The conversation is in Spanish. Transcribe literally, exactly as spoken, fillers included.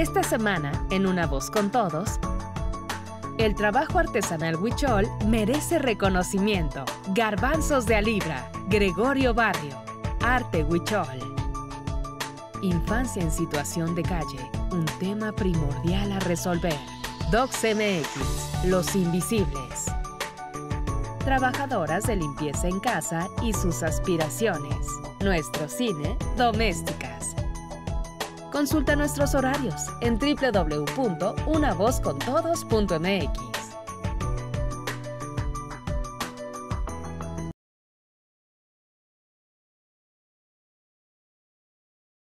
Esta semana, en Una Voz con Todos, el trabajo artesanal huichol merece reconocimiento. Garbanzos de a libra, Gregorio Barrio, Arte Huichol. Infancia en situación de calle, un tema primordial a resolver. DocMX, Los Invisibles. Trabajadoras de limpieza en casa y sus aspiraciones. Nuestro cine, Domésticas. Consulta nuestros horarios en doble u doble u doble u punto una voz con todos punto m x.